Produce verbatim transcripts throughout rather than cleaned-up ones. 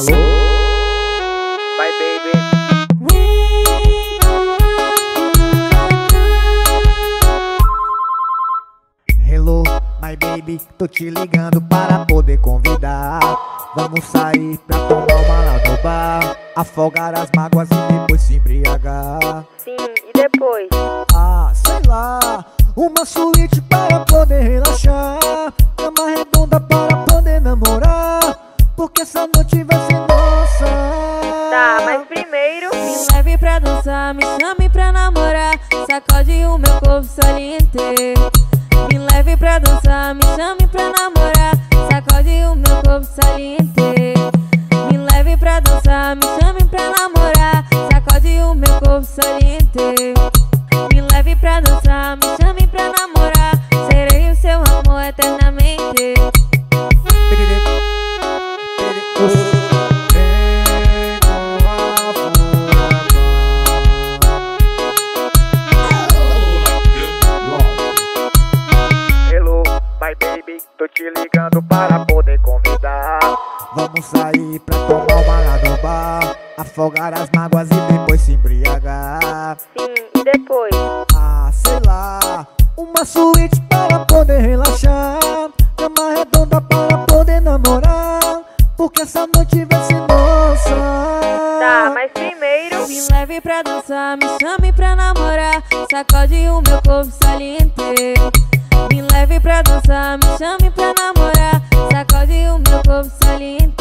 Alô? Bye, baby. Hello, my baby, tô te ligando para poder convidar. Vamos sair pra tomar uma lá no bar, afogar as mágoas e depois se embriagar. Sim, e depois? Ah, sei lá, uma suíte para poder relaxar, cama redonda para poder namorar, porque essa noite vai ser nossa. Tá, mas primeiro me leve pra dançar, me chame pra namorar, sacode o meu corpo saliente. Me leve pra dançar, me chame pra namorar, sacode o meu corpo saliente. Me leve pra dançar, me chame pra namorar, sacode o meu corpo saliente. Me leve pra dançar, me chame pra namorar, serei o seu amor eternamente. Tô te ligando para poder convidar. Vamos sair pra tomar uma lá no bar, afogar as mágoas e depois se embriagar. Sim, e depois? Ah, sei lá, uma suíte para poder relaxar, cama redonda para poder namorar, porque essa noite vai ser nossa. Tá, mas primeiro me leve pra dançar, me chame pra namorar, sacode o meu corpo saliente. Me leve pra dançar, me chame pra namorar, sacode o meu corpo saliente.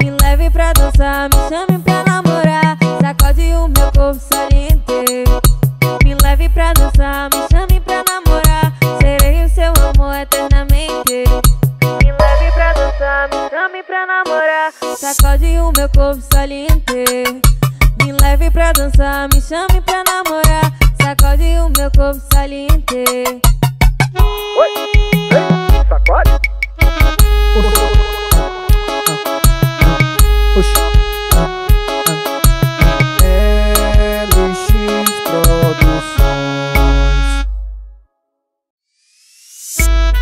Me leve pra dançar, me chame pra namorar, sacode o meu corpo saliente. Me leve pra dançar, me chame pra namorar, serei o seu amor eternamente. Me leve pra dançar, me chame pra namorar, sacode o meu corpo saliente. Me leve pra dançar, me chame pra namorar, sacode o meu corpo saliente. Oi, ei, sacode. L X Produções. Espera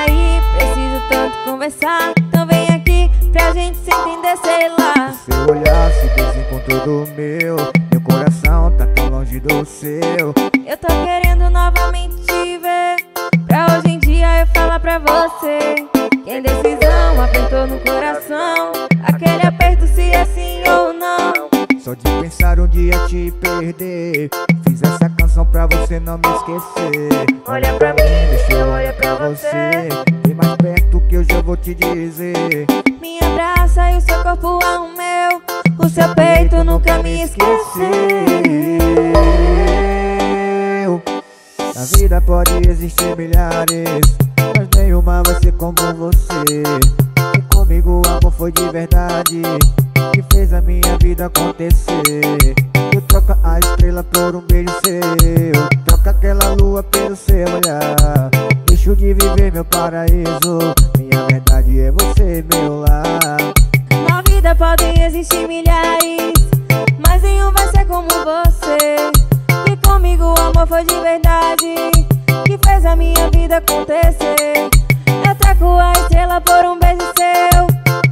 aí, preciso tanto conversar. Pra gente se entender, sei lá. Seu olhar se desencontrou do meu, meu coração tá tão longe do seu. Eu tô querendo novamente te ver, pra hoje em dia eu falar pra você. Que indecisão apertou no coração, aquele aperto se é sim ou não. Só de pensar um dia te perder, fiz essa canção pra você não me esquecer. Olha pra mim, deixa eu olhar pra você, vem mais perto que eu já vou te dizer. Me abraça e o seu corpo é o meu, o seu peito nunca me esqueceu. Na vida pode existir milhares, mas nenhuma vai ser como você. E comigo o amor foi de verdade, que fez a minha vida acontecer. Eu troco a estrela por um beijo seu, troco aquela lua pelo seu olhar. Deixo de viver meu paraíso, minha verdade é você, meu lar. Na vida podem existir milhares, mas nenhum vai ser como você. E comigo o amor foi de verdade, que fez a minha vida acontecer. Eu troco a estrela por um beijo seu,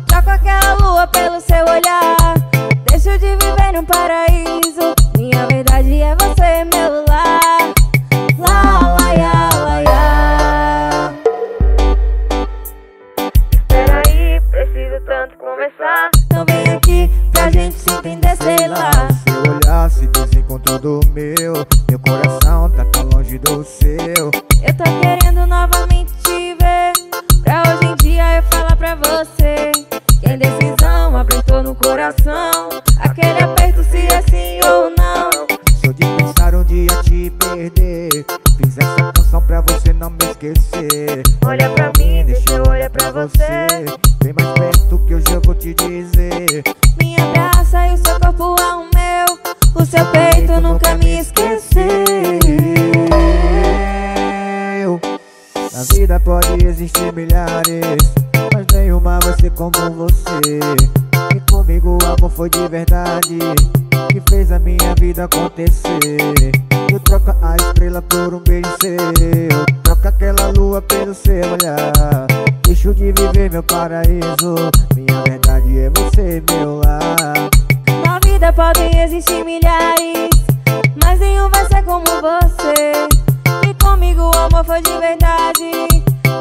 troco aquela lua pelo seu olhar. Deixo de viver num paraíso, minha verdade é você, meu lar. Lá, lá, lá. Então vem aqui pra gente se entender, sei lá. Seu olhar se desencontrou do meu, meu coração tá tão longe do seu. Eu tô querendo novamente te ver, pra hoje em dia eu falar pra você. Que a indecisão apertou no coração, aquele aperto se é sim ou não. Só de pensar um dia te perder, fiz essa canção pra você não me esquecer. Olha pra mim, deixa eu olhar pra você, vem mais perto que hoje eu vou te dizer. Me abraça e o seu corpo é o meu, o seu peito nunca me esqueceu. Na vida pode existir milhares, mas nenhuma vai ser como você. E comigo o amor foi de verdade, que fez a minha vida acontecer. Eu troco a estrela por um beijo seu, troco aquela lua pelo seu olhar. Deixo de viver meu paraíso, minha verdade é você, meu lar. Na vida podem existir milhares, mas nenhum vai ser como você. E comigo o amor foi de verdade,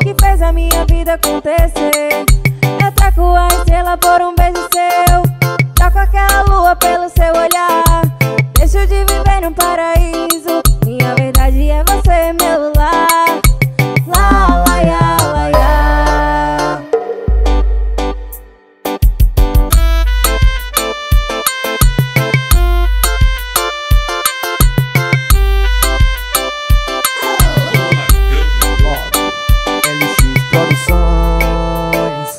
que fez a minha vida acontecer. Eu troco a estrela por um beijo seu, troco aquela lua pelo seu olhar. Deixo de viver num paraíso, minha verdade é você, meu lar. Lá, lá, iá, lá, iá. L X Produções.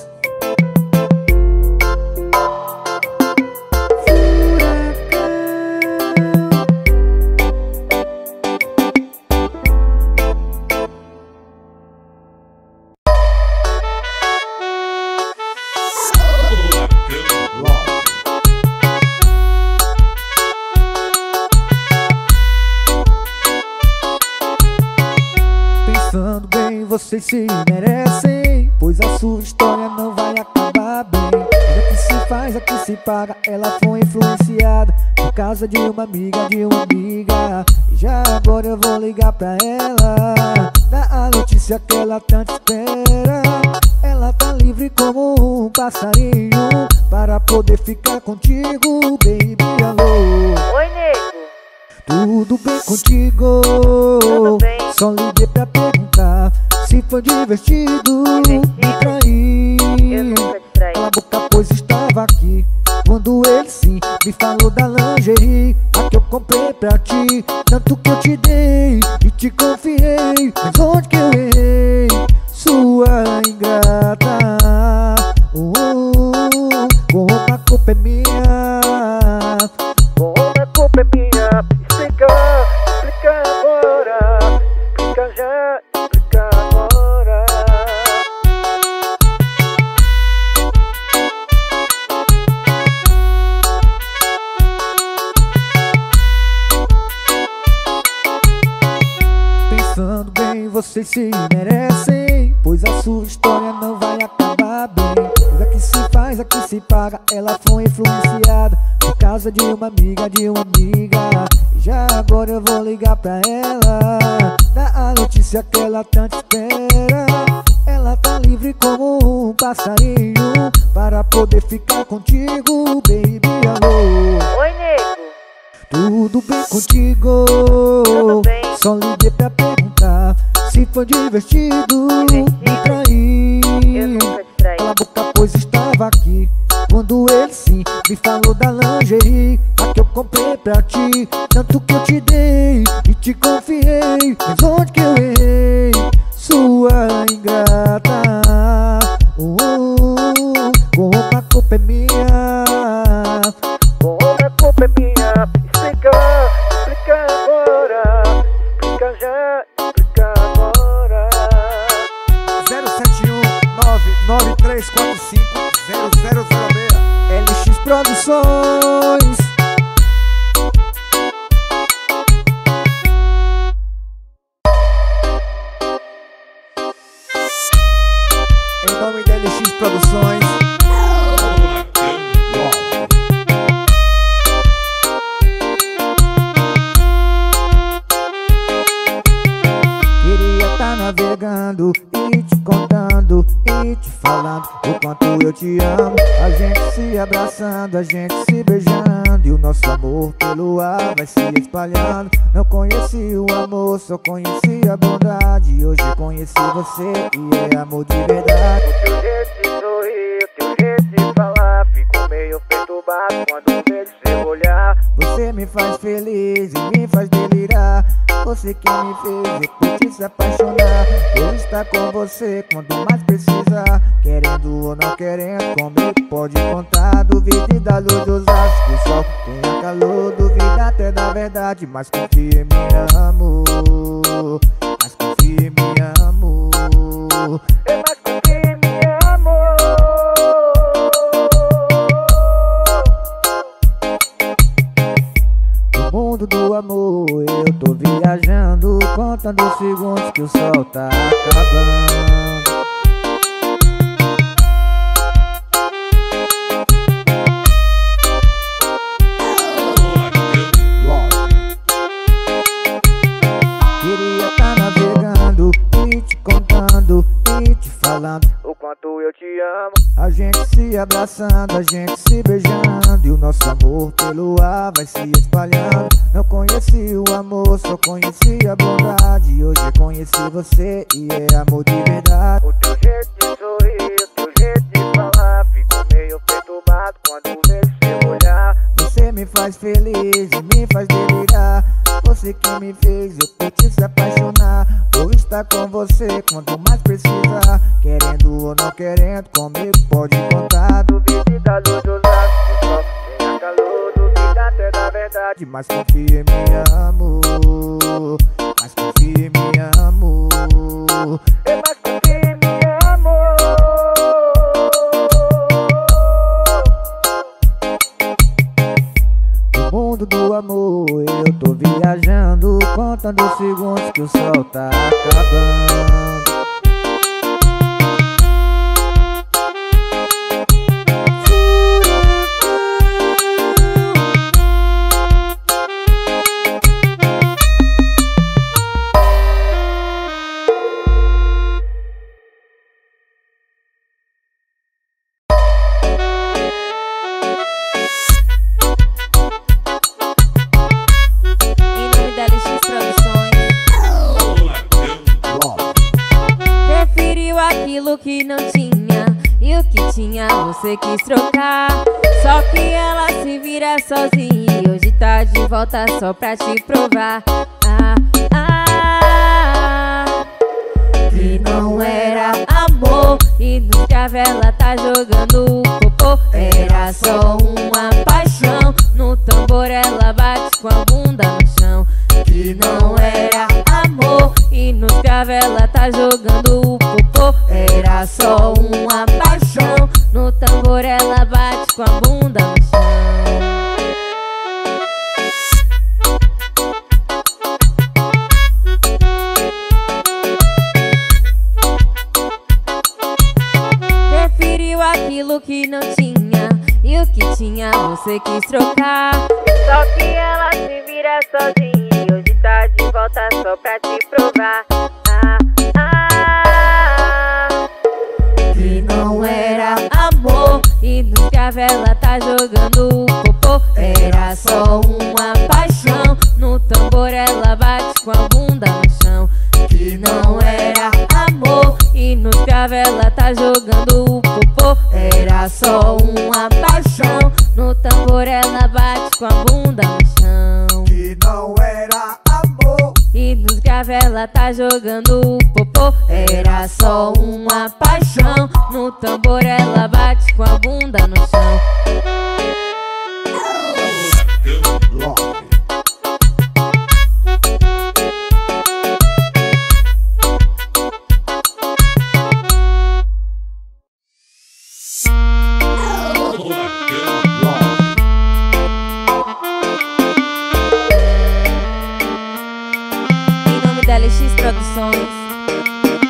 Pensando bem, vocês se merecem, pois a sua história não vai acabar bem. Já que se faz, já que se paga, ela foi influenciada por causa de uma amiga, de uma amiga. E já agora eu vou ligar pra ela, dá a notícia que ela tanto espera. Ela tá livre como um passarinho, para poder ficar contigo, baby, alô. Oi, nego. Tudo bem contigo? Tudo bem. Só liguei pra perguntar se foi divertido, divertido. Me trair. Eu nunca te traí. Cala boca, pois estava aqui quando ele sim me falou da lingerie, a que eu comprei pra ti. Tanto que eu te dei e te confiei, mas onde que eu errei? Sua ingrata, oh, oh, oh. Com roupa a culpa é minha, com roupa a culpa é minha. Explica, explica agora, explica já, explica agora. Pensando bem, vocês se merecem, pois a sua história não vai acabar bem. Pois a que se faz, a que se paga, ela foi influenciada por causa de uma amiga, de uma amiga. E já agora eu vou ligar pra ela, dar a notícia que ela tanto espera. Ela tá livre como um passarinho, para poder ficar contigo, baby, alô. Oi, nego. Tudo bem contigo? Tudo bem. Só liguei pra perguntar se foi divertido, divertido. Me trair. Eu nunca te traí. Cala a boca, pois estava aqui quando ele sim me falou da lingerie, a que eu comprei pra ti. Tanto que eu te dei e te confiei, mas onde que eu errei? Sua ingrata, oh, oh, oh. Com roupa a culpa é minha, com roupa a culpa é minha. Explica, explica agora, explica já, explica agora. Zero sete um nove nove três quatro cinco zero zero zero seis L X Produções. Em nome da L X Produções. Queria tá navegando e te contando e te falando o quanto eu te amo. A gente se abraçando, a gente se beijando, e o nosso amor pelo ar vai se espalhando. Não conheci o amor, só conheci a bondade. Hoje conheci você e é amor de verdade. O teu jeito de sorrir, o teu jeito de falar, fico meio perturbado quando vejo seu olhar. Você me faz feliz e me faz delirar, você que me fez repetir se apaixonar. Eu estar com você quando mais precisar, querendo ou não querendo, comigo pode contar. Duvide da luz dos astros, que o sol tenha calor, duvida até da verdade, mas confia em mim, amor. Mas confia em mim, amor. É, mas confia em mim, amor. mundo do amor. Eu tô viajando, contando os segundos que o sol tá acabando. O quanto eu te amo. A gente se abraçando, a gente se beijando, e o nosso amor pelo ar vai se espalhando. Não conheci o amor, só conheci a bondade. Hoje eu conheci você e é amor de verdade. O teu jeito de sorrir, o teu jeito de falar, fico meio perturbado quando vejo seu olhar. Você me faz feliz e me faz delirar. Você que me fez eu pude se apaixonar. Vou estar com você quando mais precisar. Querendo ou não querendo, comigo pode contar. Duvide da luz dos lados que só tem a calor. Duvide até da verdade, mas confia em mim, amor. Mas confia em mim, amor. É mais confia em mim, amor. Do mundo do amor, eu tô viajando, contando os segundos que o sol tá acabando. Que não tinha, e o que tinha você quis trocar. Só que ela se vira sozinha e hoje tá de volta só pra te provar. Ah, ah, que não era amor e no chave ela tá jogando cocô. Era só uma paixão, no tambor ela bate com a bunda no chão. Que não era amor e no chave ela tá jogando cocô. Era só uma paixão, no tambor ela bate com a bunda no chão. Preferiu aquilo que não tinha, e o que tinha você quis trocar. Só que ela se vira sozinha e hoje tá de volta só pra te provar. Ah, ah, que não era amor e no cavela tá jogando cocô. Era só uma paixão, no tambor ela bate com a bunda no chão. Que não era amor e no cavela tá jogando cocô. Era só uma paixão, no tambor ela bate com a bunda no chão. Que não era amor e nos cavela tá jogando popô. Era só uma paixão, no tambor ela bate com a bunda no chão.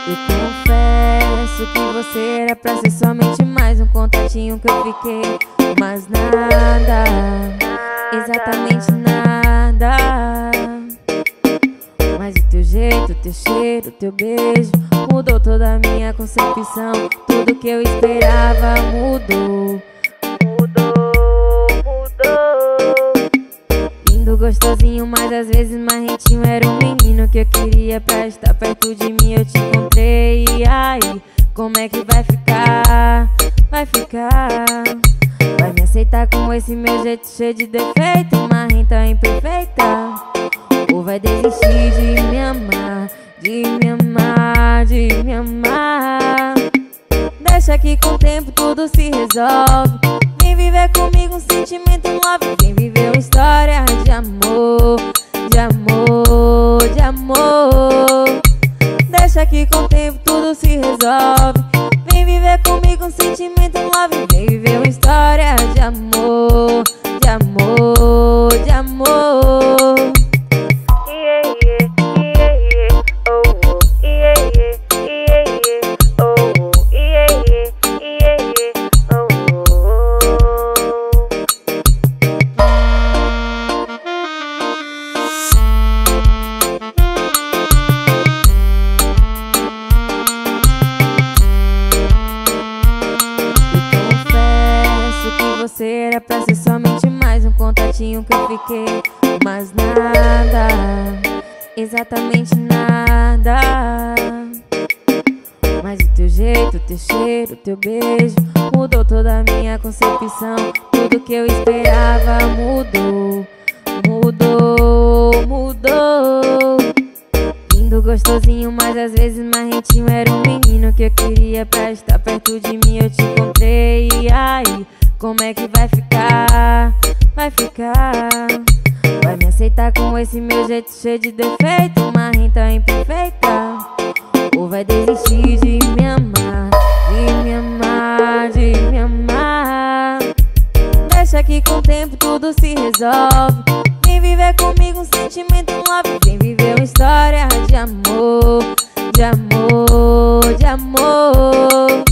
Eu confesso que você era pra ser somente mais um contatinho que eu fiquei, mas nada, exatamente nada. Mas o teu jeito, o teu cheiro, o teu beijo mudou toda a minha concepção. Tudo que eu esperava mudou. Mudou, mudou. Lindo, gostosinho, mas às vezes marrentinho era um menino que eu queria pra estar perto de mim. Eu te encontrei, e aí, como é que vai ficar? Vai ficar? Vai me aceitar com esse meu jeito cheio de defeito, marrenta imperfeita? Ou vai desistir de me amar, de me amar, de me amar? Deixa que com o tempo tudo se resolve. Vem viver comigo um sentimento novo, vem viver uma história de amor, de amor, de amor. Deixa que com o tempo tudo se resolve. Vem viver comigo um sentimento novo, vem viver uma história de amor, de amor, de amor. você era pra ser somente mais um contatinho que eu fiquei. Mas nada, exatamente nada. Mas o teu jeito, o teu cheiro, o teu beijo mudou toda a minha concepção. Tudo que eu esperava mudou, mudou, mudou. Lindo, gostosinho, mas às vezes marrentinho. Era um menino que eu queria pra estar perto de mim. Eu te encontrei, e aí? Como é que vai ficar? Vai ficar? Vai me aceitar com esse meu jeito cheio de defeito, marrenta imperfeita? Ou vai desistir de me amar, de me amar, de me amar? Deixa que com o tempo tudo se resolve. Vem viver comigo um sentimento love. Vem viver uma história de amor, de amor, de amor.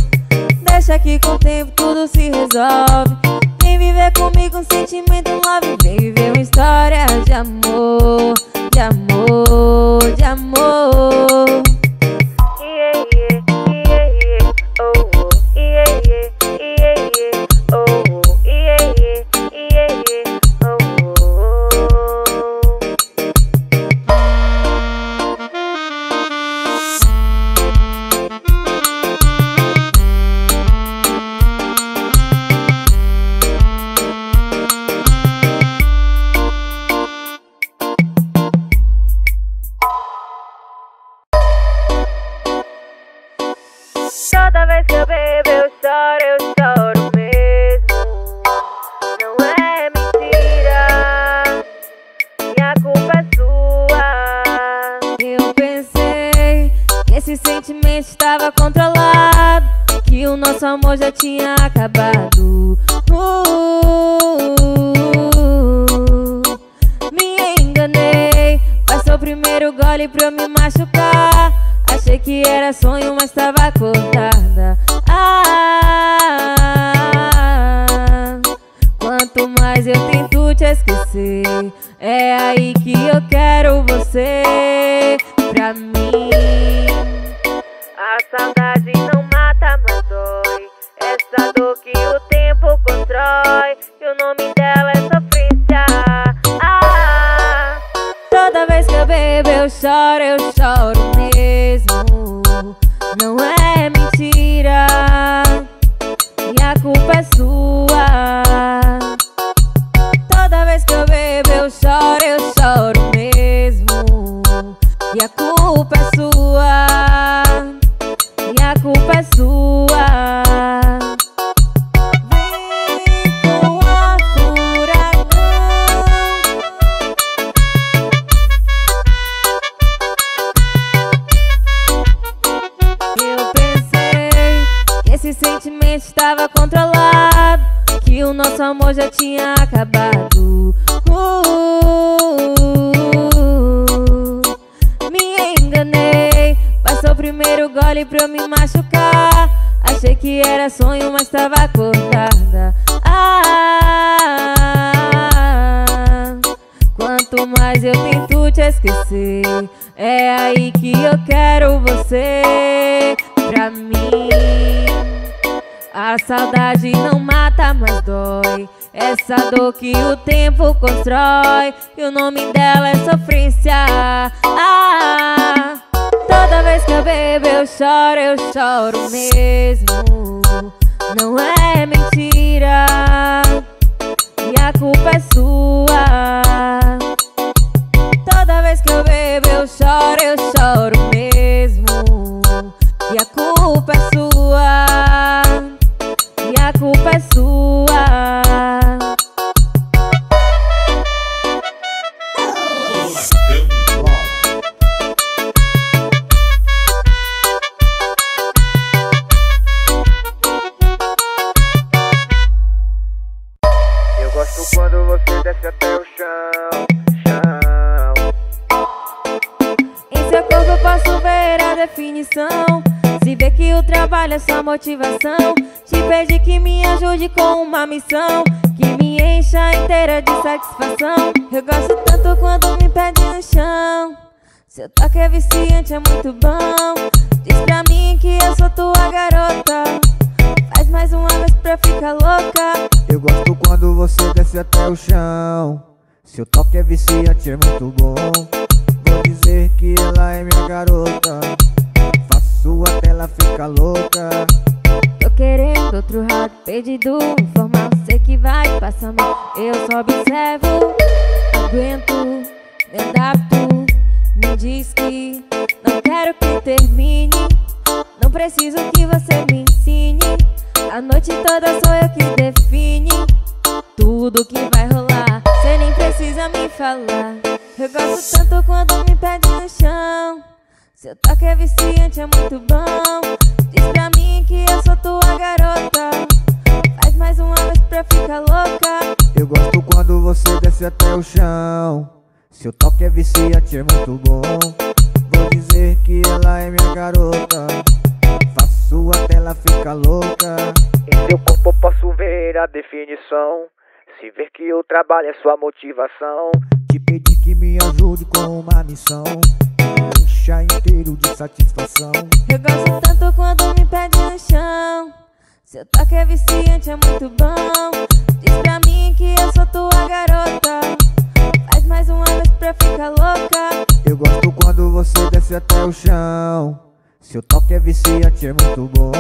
Deixa que com o tempo tudo se resolve. Vem viver comigo um sentimento love. Vem viver uma história de amor, de amor, de amor. Toda vez que eu bebo eu choro, eu choro mesmo. Não é mentira, minha culpa é sua. Eu pensei que esse sentimento estava controlado, que o nosso amor já tinha acabado. uh, Me enganei, passou o primeiro gole pra eu me machucar. Achei que era sonho, mas tava cortada. Ah, quanto mais eu tento te esquecer, é aí que eu quero você pra mim. A saudade não mata, mas dói. Essa dor que o tempo constrói, e o nome dela é sofrência. Ah, toda vez que eu bebo eu choro, eu choro mesmo. Não é mentira, minha culpa é sua. Toda vez que eu bebo eu choro, eu choro mesmo. E a culpa é sua, minha culpa é sua. Esse sentimento estava controlado, que o nosso amor já tinha acabado. uh, Me enganei, passou o primeiro gole pra eu me machucar. Achei que era sonho, mas tava acordada. Ah, quanto mais eu tento te esquecer, é aí que eu quero você pra mim. A saudade não mata, mas dói. Essa dor que o tempo constrói, e o nome dela é sofrência. Ah, toda vez que eu bebo eu choro, eu choro mesmo. Não é mentira, minha culpa é sua. Toda vez que eu bebo eu choro, eu choro mesmo. E a culpa é sua, e a culpa é sua. Eu gosto quando você desce até o chão, chão. Em seu corpo eu posso ver a definição. Se vê que o trabalho é sua motivação, te pede que me ajude com uma missão que me encha inteira de satisfação. Eu gosto tanto quando me pede no chão. Seu toque é viciante, é muito bom. Diz pra mim que eu sou tua garota, faz mais uma vez pra ficar louca. Eu gosto quando você desce até o chão. Seu toque é viciante, é muito bom. Vou dizer que ela é minha garota, faço até ela ficar louca. Tô querendo outro rato perdido, formal, sei que vai passar mal. Eu só observo, aguento, me adapto. Me diz que não quero que termine, não preciso que você me ensine. A noite toda sou eu que define tudo que vai rolar. Você nem precisa me falar, eu gosto tanto quando me pede no chão. Seu toque é viciante, é muito bom. Diz pra mim que eu sou tua garota, faz mais uma vez pra ficar louca. Eu gosto quando você desce até o chão. Seu toque é viciante, é muito bom. Vou dizer que ela é minha garota, faço até ela ficar louca. Em seu corpo eu posso ver a definição, se ver que eu trabalho é sua motivação. Te pedi que me ajude com uma missão, me deixa inteiro de satisfação. Eu gosto tanto quando me pede no chão. Seu toque é viciante, é muito bom. Diz pra mim que eu sou tua garota, faz mais uma vez pra ficar louca. Eu gosto quando você desce até o chão. Seu toque é viciante, é muito bom.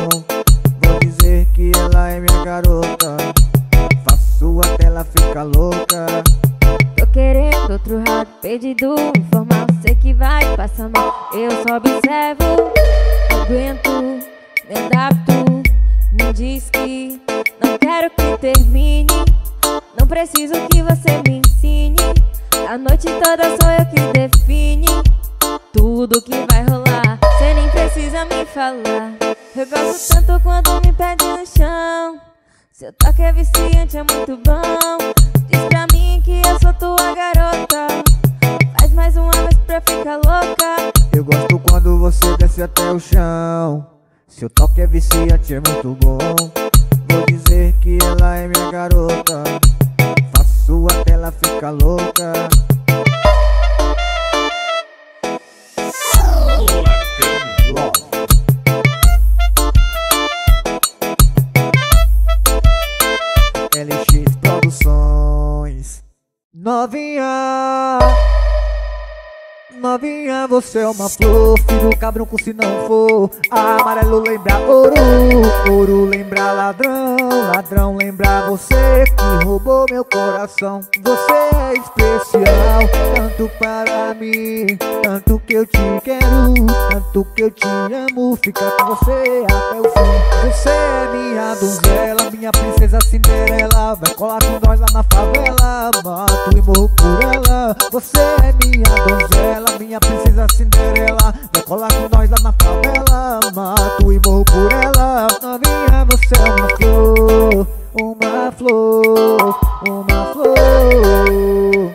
Vou dizer que ela é minha garota, faço até ela ficar louca. Tô querendo outro rato perdido, informal, sei que vai passar mal. Eu só observo, aguento, me adapto. Me diz que não quero que termine, não preciso que você me ensine. A noite toda sou eu que define tudo que vai rolar. Você nem precisa me falar, eu gosto tanto quando me pede no chão. Seu toque é viciante, é muito bom. Diz pra mim que eu sou tua garota, faz mais uma vez pra ficar louca. Eu gosto quando você desce até o chão. Seu toque é viciante, é muito bom. Vou dizer que ela é minha garota, faço até ela ficar louca. L X Produções. Novinha, novinha, você é uma flor, filho cabrão com se não for. Amarelo lembra ouro, ouro lembra ladrão, ladrão lembra você que roubou meu coração. Você é especial, tanto para mim, tanto que eu te quero, tanto que eu te amo. Fica com você até o fim. Você é minha donzela, minha princesa Cinderela, vai colar com nós lá na favela, mato e morro por ela. Você é minha donzela, minha princesa Cinderela, vai colar com nós lá na favela, mato e morro por ela. Novinha, você é uma flor, uma flor, uma flor.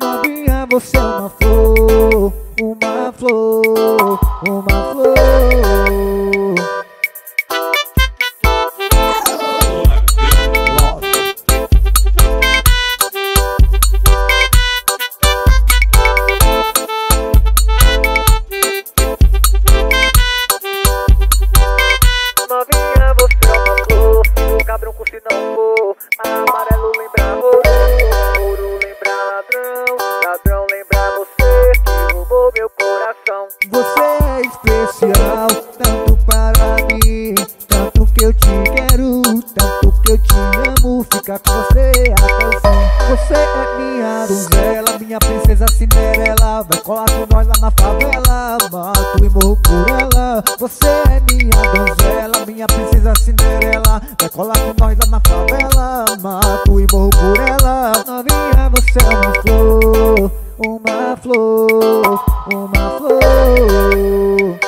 Novinha, você é uma flor, uma flor, uma flor. Amarelo lembra ouro, ouro lembra ladrão, ladrão lembra você que roubou meu coração. Você é especial, tanto para mim, tanto que eu te quero, tanto que eu te amo. Fica com você até o fim. Você é minha donzela, minha princesa Cinderela, vai colar com nós lá na favela, mato e morro por ela. Você é minha donzela, minha princesa Cinderela, vai colar com nós lá na favela, mato e morro por ela. Novinha, você é uma flor, uma flor, uma flor.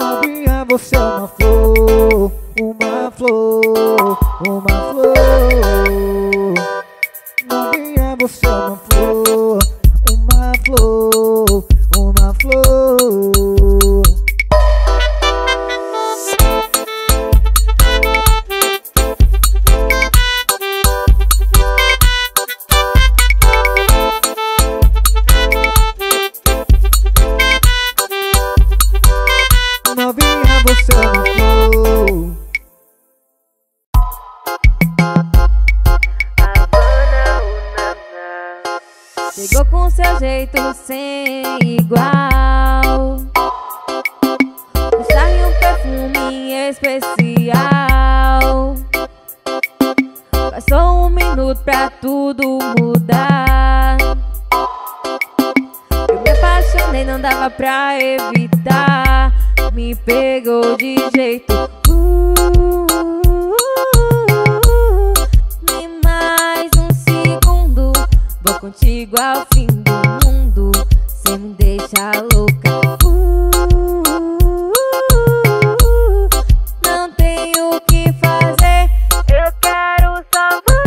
Novinha, você é uma flor, uma flor, uma flor. Novinha, você é uma flor, uma flor, uma flor. Chegou com seu jeito sem igual, um charme e um perfume especial. Passou um minuto pra tudo mudar. Eu me apaixonei, não dava pra evitar. Me pegou de jeito uh, nem mais um segundo. Vou contigo ao fim do mundo. Cê me deixa louca uh, não tenho o que fazer. Eu quero só você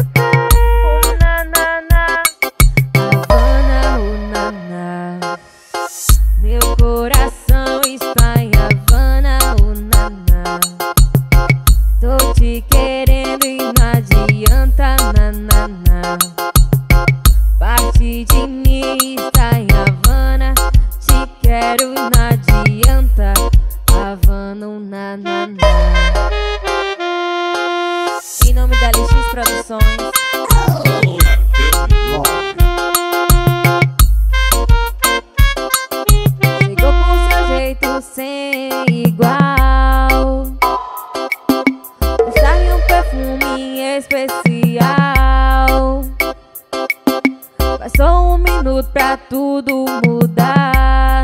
uh, na, na, na. Havana, uh, na, na. Meu coração está te querendo e não adianta, na, na, na. Parte de mim está em Havana. Te quero e não adianta, Havana, na, na, na. Em nome da L X Produções. Chegou com seu jeito sem igual, perfume especial. Passou um minuto pra tudo mudar.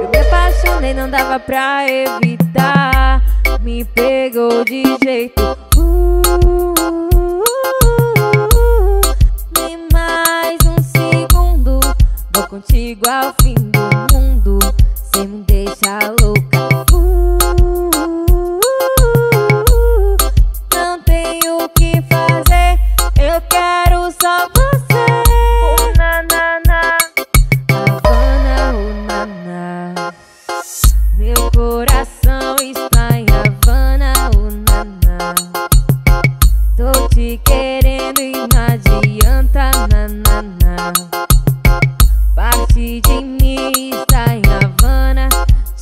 Eu me apaixonei, não dava pra evitar. Me pegou de jeito uh, nem mais um segundo. Vou contigo ao fim do mundo. Cê me deixa louca uh, eu quero só você uh, na, na, na. Havana, uh, na, na. Meu coração está em Havana, uh, na, na. Tô te querendo e não adianta, na, na, na. Parte de mim está em Havana.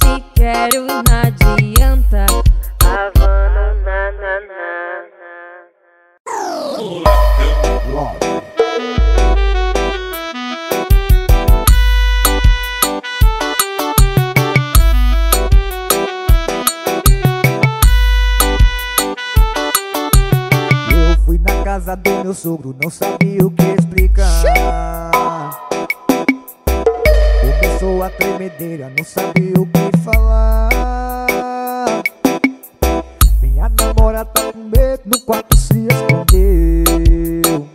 Te quero e não adianta, Havana, na, na, na. Eu fui na casa do meu sogro, não sabia o que explicar. Começou a tremedeira, não sabia o que falar. Minha namorada tá com medo, no quarto se escondeu.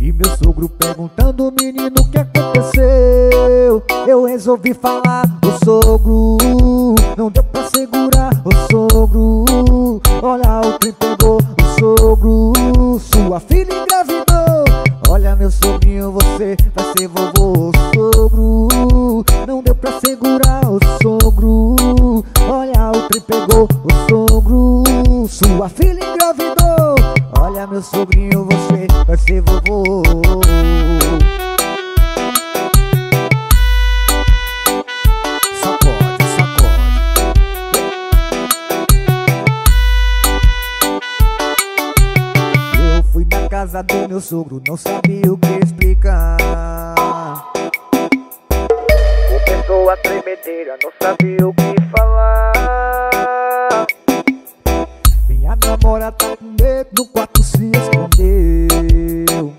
E meu sogro perguntando, menino, o que aconteceu? Eu resolvi falar, o sogro, não deu pra segurar. O sogro, olha o que pegou. O sogro, sua filha engravidou. Olha meu sogrinho, você vai ser vovô. O sogro, não deu pra segurar. O sogro, olha o que pegou. O sogro, sua filha engravidou. Olha meu sogrinho, você vai ser vovô. Sacode, sacode. Eu fui na casa do meu sogro, não sabia o que explicar. Começou a tremedeira, não sabia o que falar. Minha namorada tá com medo, no quarto se escondeu.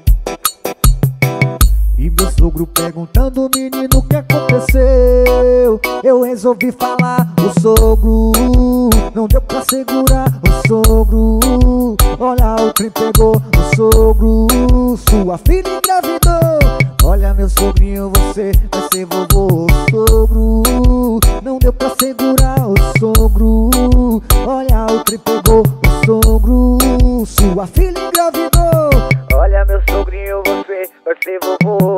E meu sogro perguntando, menino, o que aconteceu? Eu resolvi falar, o sogro, não deu pra segurar. O sogro, olha o que pegou. O sogro, sua filha engravidou. Olha meu sogrinho, você vai ser vovô. O sogro, não deu pra segurar. O sogro, olha o que pegou. O sogro, sua filha engravidou. Olha meu sogrinho, você vai ser vovô.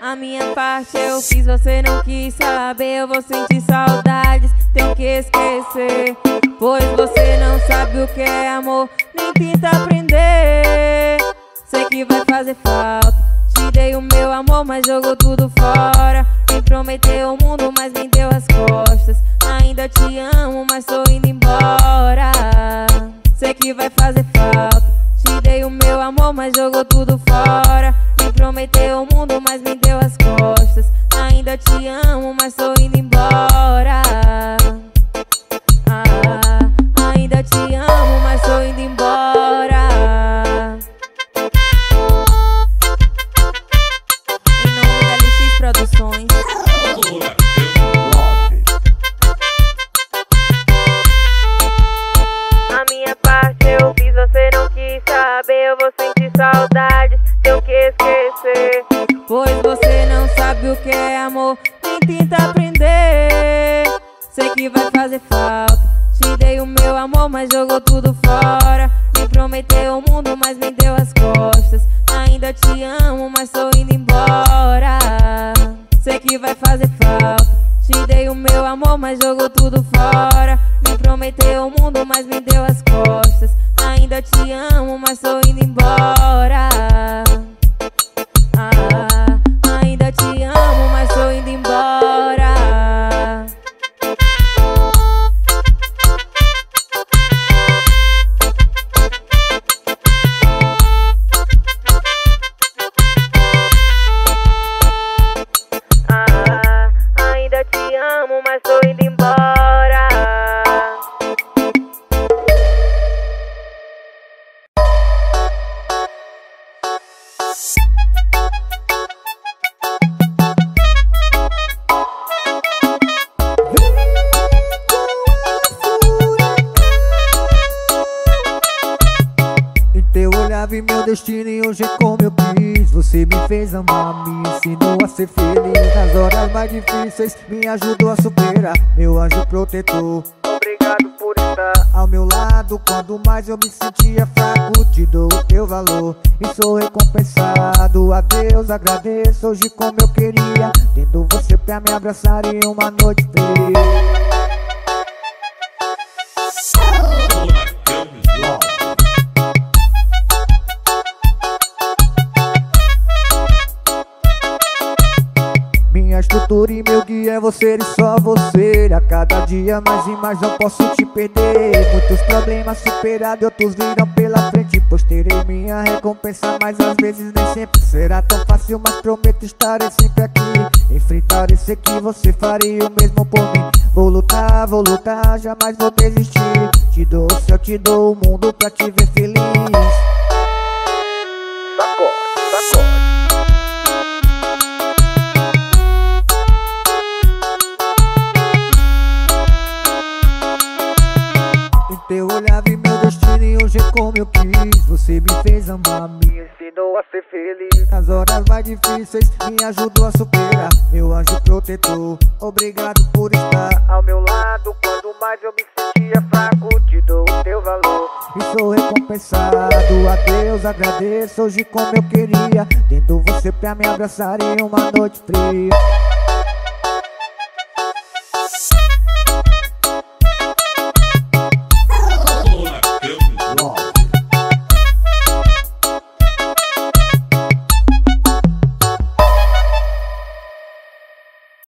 A minha parte eu fiz, você não quis saber. Eu vou sentir saudades, tenho que esquecer. Pois você não sabe o que é amor, nem tenta aprender. que vai fazer falta. Te dei o meu amor, mas jogou tudo fora. Me prometeu o mundo, mas me deu as costas. Ainda te amo, mas tô indo embora. Sei que vai fazer falta. Te dei o meu amor, mas jogou tudo fora. Me prometeu o mundo, mas me deu as costas. Ainda te amo, mas tô indo embora. Ah, ainda te amo, mas tô indo embora. Em nome da L X Produções. A minha parte eu fiz, você não quis saber. Eu vou sentir saudades se eu quer esquecer. Pois você não sabe o que é amor, nem tenta aprender. Sei que vai fazer falta. Te dei o meu amor, mas jogou tudo fora. Me prometeu o mundo, mas me deu as costas. Ainda te amo, mas tô indo embora. Sei que vai fazer falta. Te dei o meu amor, mas jogou tudo fora. Me prometeu o mundo, mas me deu as costas. Ainda te amo, mas tô indo embora. Ainda te amo, mas tô indo embora. Ah, ainda te amo, mas tô indo embora. Vi meu destino e hoje como eu quis. Você me fez amar, me ensinou a ser feliz. Nas horas mais difíceis me ajudou a superar. Meu anjo protetor, obrigado por estar ao meu lado. Quando mais eu me sentia fraco, te dou o teu valor e sou recompensado. A Deus agradeço hoje como eu queria, tendo você pra me abraçar em uma noite fria. Minha estrutura e meu guia é você e só você. A cada dia mais e mais não posso te perder. Muitos problemas superados e outros virão pela frente, pois terei minha recompensa, mas às vezes nem sempre será tão fácil, mas prometo estarei sempre aqui. Enfrentarei, sei que você faria o mesmo por mim. Vou lutar, vou lutar, jamais vou desistir. Te dou o céu, te dou o mundo pra te ver feliz. Sacode, sacode. Teu olhar vi meu destino e hoje é como eu quis. Você me fez amar, me ensinou a ser feliz. Nas horas mais difíceis me ajudou a superar. Meu anjo protetor, obrigado por estar ao meu lado. Quando mais eu me sentia fraco, te dou o teu valor e sou recompensado. A Deus agradeço hoje como eu queria, tendo você pra me abraçar em uma noite fria.